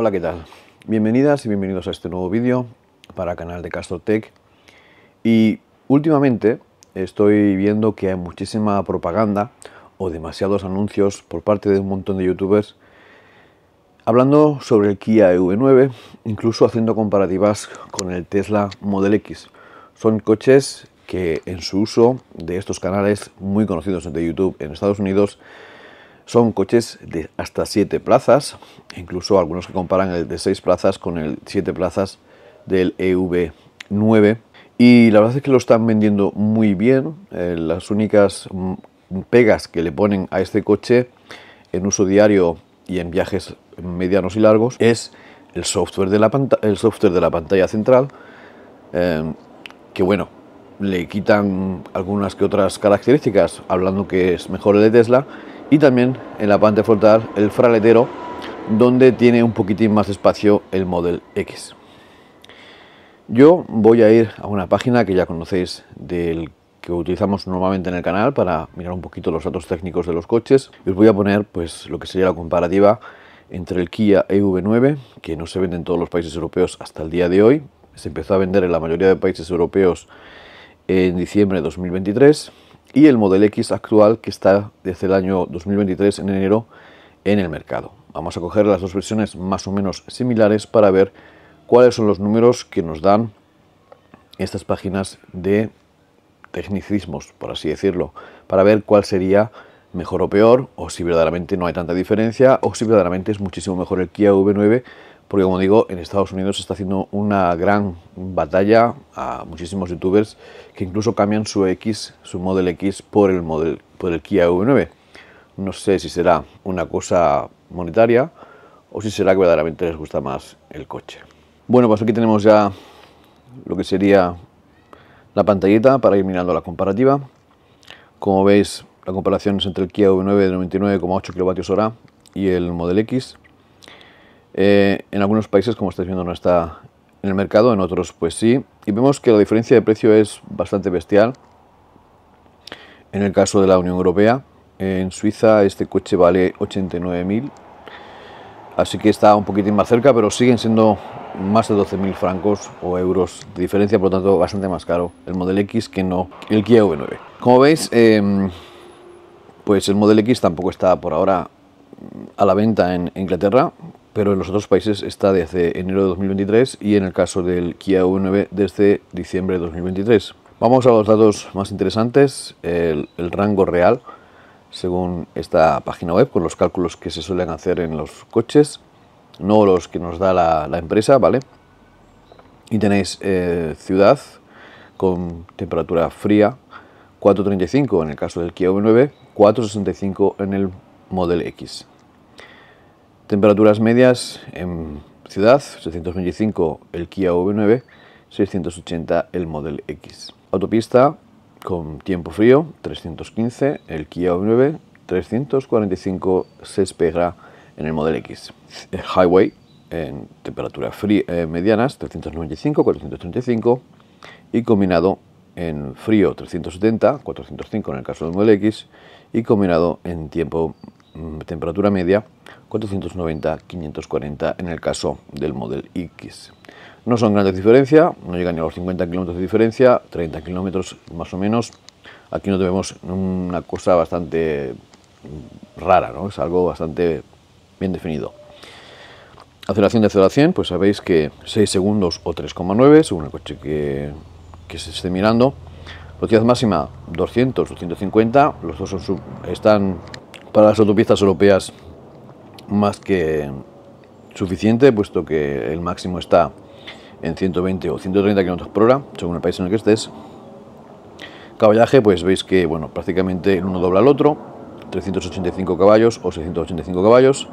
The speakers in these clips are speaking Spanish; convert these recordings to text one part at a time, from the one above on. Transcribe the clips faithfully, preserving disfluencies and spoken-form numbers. Hola, ¿qué tal? Bienvenidas y bienvenidos a este nuevo vídeo para el canal de Castor Tech. Y últimamente estoy viendo que hay muchísima propaganda o demasiados anuncios por parte de un montón de youtubers hablando sobre el Kia E V nueve, incluso haciendo comparativas con el Tesla Model X. Son coches que en su uso de estos canales muy conocidos de YouTube en Estados Unidos son coches de hasta siete plazas, incluso algunos que comparan el de seis plazas con el siete plazas del E V nueve. Y la verdad es que lo están vendiendo muy bien. Eh, las únicas pegas que le ponen a este coche en uso diario y en viajes medianos y largos es el software de la, pant- el software de la pantalla central, eh, que bueno, le quitan algunas que otras características, hablando que es mejor el de Tesla. Y también en la parte frontal el fraletero, donde tiene un poquitín más de espacio el Model X. Yo voy a ir a una página que ya conocéis, del que utilizamos normalmente en el canal para mirar un poquito los datos técnicos de los coches. Os voy a poner pues lo que sería la comparativa entre el Kia E V nueve, que no se vende en todos los países europeos hasta el día de hoy. Se empezó a vender en la mayoría de países europeos en diciembre de dos mil veintitrés. Y el Model X actual, que está desde el año dos mil veintitrés en enero en el mercado. Vamos a coger las dos versiones más o menos similares para ver cuáles son los números que nos dan estas páginas de tecnicismos, por así decirlo, para ver cuál sería mejor o peor, o si verdaderamente no hay tanta diferencia, o si verdaderamente es muchísimo mejor el Kia E V nueve, porque como digo, en Estados Unidos se está haciendo una gran batalla a muchísimos youtubers que incluso cambian su X, su Model X por el, model, por el Kia E V nueve. No sé si será una cosa monetaria o si será que verdaderamente les gusta más el coche. Bueno, pues aquí tenemos ya lo que sería la pantallita para ir mirando la comparativa. Como veis, la comparación es entre el Kia E V nueve de noventa y nueve coma ocho kilovatios hora y el Model X. Eh, en algunos países, como estáis viendo, no está en el mercado, en otros pues sí. Y vemos que la diferencia de precio es bastante bestial. En el caso de la Unión Europea, en Suiza este coche vale ochenta y nueve mil. Así que está un poquitín más cerca, pero siguen siendo más de doce mil francos o euros de diferencia. Por lo tanto, bastante más caro el Model X que no el Kia E V nueve. Como veis, eh, pues el Model X tampoco está por ahora a la venta en Inglaterra, pero en los otros países está desde enero de dos mil veintitrés y en el caso del Kia E V nueve desde diciembre de dos mil veintitrés. Vamos a los datos más interesantes, el, el rango real según esta página web, con los cálculos que se suelen hacer en los coches, no los que nos da la, la empresa, ¿vale? Y tenéis eh, ciudad con temperatura fría, cuatro treinta y cinco en el caso del Kia E V nueve, cuatro sesenta y cinco en el Model X. Temperaturas medias en ciudad, seiscientos veinticinco el Kia E V nueve, seiscientos ochenta el Model X. Autopista con tiempo frío, trescientos quince el Kia E V nueve, trescientos cuarenta y cinco se espera en el Model X. El highway en temperaturas fría, eh, medianas, trescientos noventa y cinco, cuatrocientos treinta y cinco y combinado en frío, trescientos setenta, cuatrocientos cinco en el caso del Model X y combinado en tiempo temperatura media, cuatrocientos noventa, quinientos cuarenta en el caso del Model X. No son grandes diferencias, no llegan ni a los cincuenta kilómetros de diferencia, treinta kilómetros más o menos. Aquí nos vemos una cosa bastante rara, ¿no? Es algo bastante bien definido. Aceleración de cero a cien, pues sabéis que seis segundos o tres coma nueve, según el coche que, que se esté mirando. Velocidad máxima doscientos o ciento cincuenta, los dos son sub, están para las autopistas europeas más que suficiente, puesto que el máximo está en ciento veinte o ciento treinta kilómetros por hora, según el país en el que estés. Caballaje, pues veis que bueno, prácticamente el uno dobla al otro, trescientos ochenta y cinco caballos o seiscientos ochenta y cinco caballos.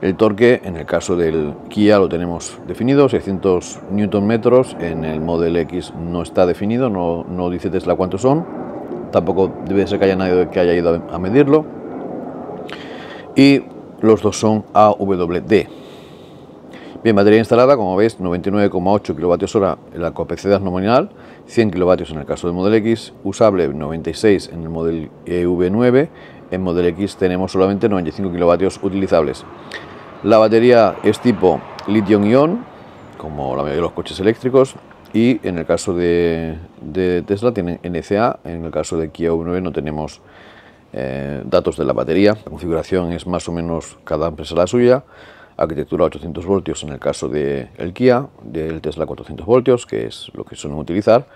El torque, en el caso del Kia lo tenemos definido, seiscientos newton metros, en el Model X no está definido, no, no dice Tesla cuántos son, tampoco debe ser que haya nadie que haya ido a medirlo. Y los dos son A W D. Bien, batería instalada, como veis, noventa y nueve coma ocho kilovatios hora en la capacidad nominal, cien kilovatios en el caso del Model X, usable noventa y seis en el Model E V nueve, en Model X tenemos solamente noventa y cinco kilovatios utilizables. La batería es tipo litio-ion, como la mayoría de los coches eléctricos, y en el caso de, de Tesla tienen N C A, en el caso de Kia E V nueve no tenemos eh, datos de la batería. La configuración es más o menos cada empresa la suya, arquitectura ochocientos voltios en el caso del de Kia, del Tesla cuatrocientos voltios, que es lo que suelen utilizar,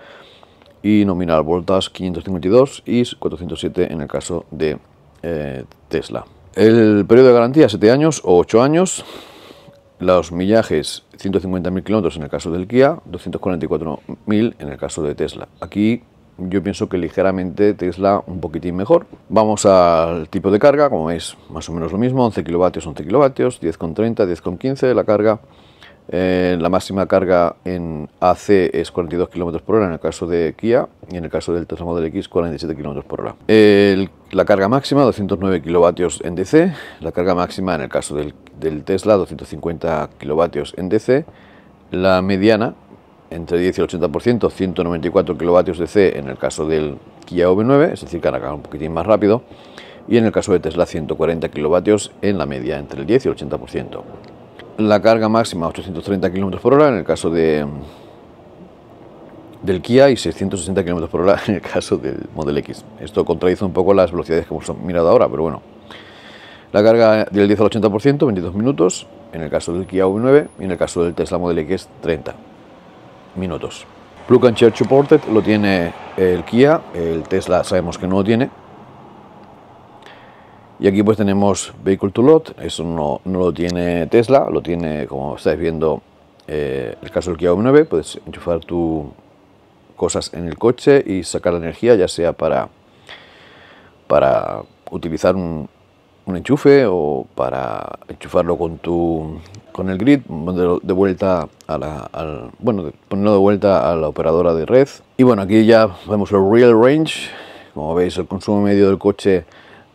y nominal voltas quinientos cincuenta y dos y cuatrocientos siete en el caso de eh, Tesla. El periodo de garantía siete años o ocho años. Los millajes ciento cincuenta mil kilómetros en el caso del Kia, doscientos cuarenta y cuatro mil en el caso de Tesla. Aquí yo pienso que ligeramente Tesla un poquitín mejor. Vamos al tipo de carga, como veis más o menos lo mismo, once kilovatios, once kilovatios, diez con treinta, diez con quince la carga. Eh, la máxima carga en A C es cuarenta y dos kilómetros por hora en el caso de Kia y en el caso del Tesla Model X cuarenta y siete kilómetros por hora. El, la carga máxima doscientos nueve kilovatios en D C, la carga máxima en el caso del, del Tesla doscientos cincuenta kilovatios en D C, la mediana entre diez y el ochenta por ciento ciento noventa y cuatro kilovatios D C en el caso del Kia E V nueve, es decir, carga un poquitín más rápido, y en el caso de Tesla ciento cuarenta kilovatios en la media entre el diez y el ochenta por ciento. La carga máxima ochocientos treinta kilómetros por hora en el caso de del Kia y seiscientos sesenta kilómetros por hora en el caso del Model X. Esto contradice un poco las velocidades que hemos mirado ahora, pero bueno. La carga del diez al ochenta por ciento, veintidós minutos, en el caso del Kia E V nueve y en el caso del Tesla Model X, treinta minutos. Plug and Charge Supported lo tiene el Kia, el Tesla sabemos que no lo tiene. Y aquí pues tenemos Vehicle to Lot, eso no, no lo tiene Tesla, lo tiene, como estáis viendo, eh, el caso del Kia E V nueve, puedes enchufar tus cosas en el coche y sacar la energía, ya sea para, para utilizar un, un enchufe o para enchufarlo con tu con el grid, ponerlo de vuelta a la, al, bueno, ponerlo de vuelta a la operadora de red. Y bueno, aquí ya vemos el Real Range, como veis el consumo medio del coche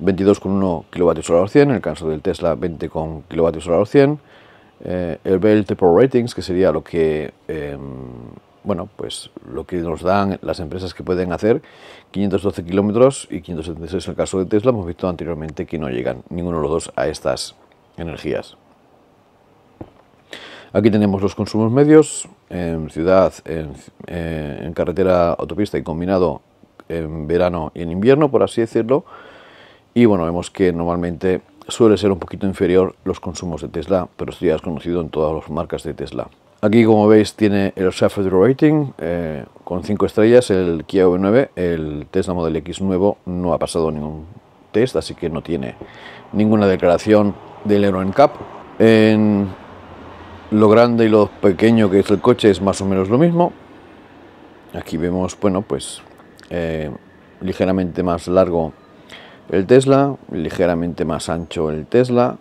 veintidós coma uno kilovatios hora por cien, en el caso del Tesla veinte kilovatios hora por cien, eh, el Belt Pro Ratings, que sería lo que eh, bueno, pues lo que nos dan las empresas que pueden hacer, quinientos doce kilómetros y quinientos setenta y seis en el caso de Tesla. Hemos visto anteriormente que no llegan ninguno de los dos a estas energías. Aquí tenemos los consumos medios, en ciudad, en, eh, en carretera, autopista y combinado en verano y en invierno, por así decirlo. Y bueno, vemos que normalmente suele ser un poquito inferior los consumos de Tesla, pero esto ya es conocido en todas las marcas de Tesla. Aquí, como veis, tiene el Safety Rating eh, con cinco estrellas, el Kia E V nueve, el Tesla Model X nuevo no ha pasado ningún test, así que no tiene ninguna declaración del Euro N C A P. En lo grande y lo pequeño que es el coche es más o menos lo mismo. Aquí vemos, bueno, pues eh, ligeramente más largo el Tesla, ligeramente más ancho el Tesla,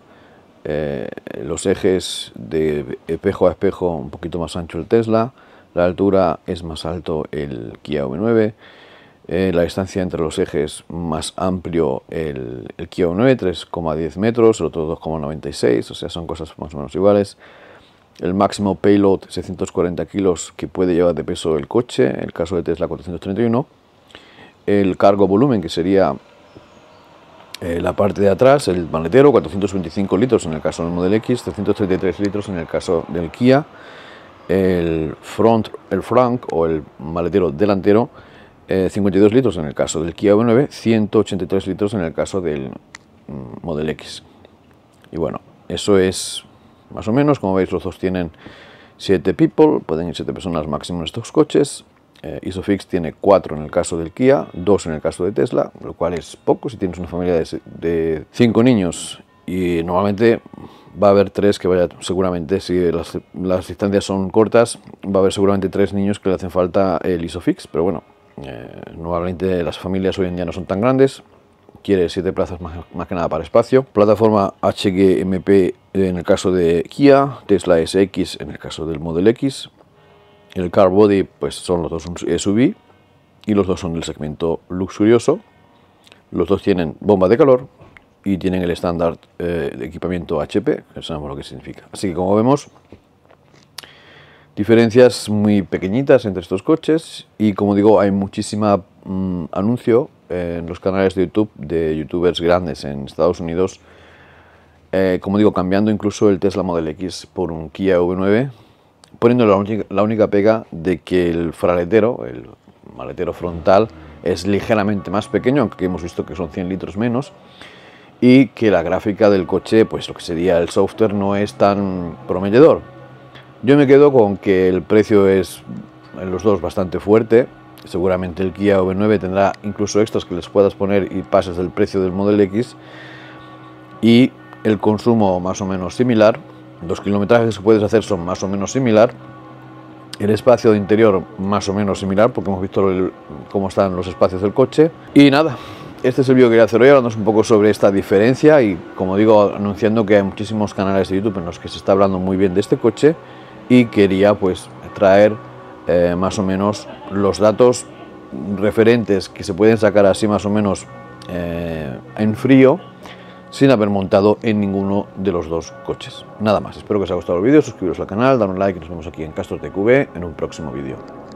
eh, los ejes de espejo a espejo un poquito más ancho el Tesla, la altura es más alto el Kia E V nueve, eh, la distancia entre los ejes más amplio el, el Kia E V nueve, tres coma diez metros, el otro dos coma noventa y seis, o sea, son cosas más o menos iguales. El máximo payload, seiscientos cuarenta kilos que puede llevar de peso el coche, en el caso de Tesla cuatrocientos treinta y uno, el cargo volumen, que sería Eh, la parte de atrás, el maletero, cuatrocientos veinticinco litros en el caso del Model X, trescientos treinta y tres litros en el caso del Kia. El front, el frunk o el maletero delantero, eh, cincuenta y dos litros en el caso del Kia E V nueve, ciento ochenta y tres litros en el caso del mm, Model X. Y bueno, eso es más o menos. Como veis, los dos tienen siete people, pueden ir siete personas máximo en estos coches. Eh, Isofix tiene cuatro en el caso del Kia, dos en el caso de Tesla, lo cual es poco si tienes una familia de cinco niños, y normalmente va a haber tres que vaya, seguramente, si las, las distancias son cortas, va a haber seguramente tres niños que le hacen falta el Isofix, pero bueno, eh, normalmente las familias hoy en día no son tan grandes, quiere siete plazas más, más que nada para espacio. Plataforma H G M P en el caso de Kia, Tesla S X en el caso del Model X. El car body, pues son los dos S U V y los dos son del segmento luxurioso. Los dos tienen bomba de calor y tienen el estándar eh, de equipamiento H P, que sabemos lo que significa. Así que, como vemos, diferencias muy pequeñitas entre estos coches y, como digo, hay muchísima mmm, anuncio en los canales de YouTube de youtubers grandes en Estados Unidos eh, como digo, cambiando incluso el Tesla Model X por un Kia E V nueve, poniendo la única, la única pega de que el fraletero, el maletero frontal, es ligeramente más pequeño, aunque hemos visto que son cien litros menos, y que la gráfica del coche, pues lo que sería el software, no es tan prometedor. Yo me quedo con que el precio es en los dos bastante fuerte. Seguramente el Kia E V nueve tendrá incluso extras que les puedas poner y pases del precio del Model X, y el consumo más o menos similar, los kilometrajes que puedes hacer son más o menos similar, el espacio de interior más o menos similar, porque hemos visto el, cómo están los espacios del coche. Y nada, este es el vídeo que quería hacer hoy, hablando un poco sobre esta diferencia, y como digo, anunciando que hay muchísimos canales de YouTube en los que se está hablando muy bien de este coche, y quería pues traer eh, más o menos los datos referentes que se pueden sacar así más o menos eh, en frío, sin haber montado en ninguno de los dos coches. Nada más, espero que os haya gustado el vídeo, suscribiros al canal, dar un like y nos vemos aquí en Castor Tech en un próximo vídeo.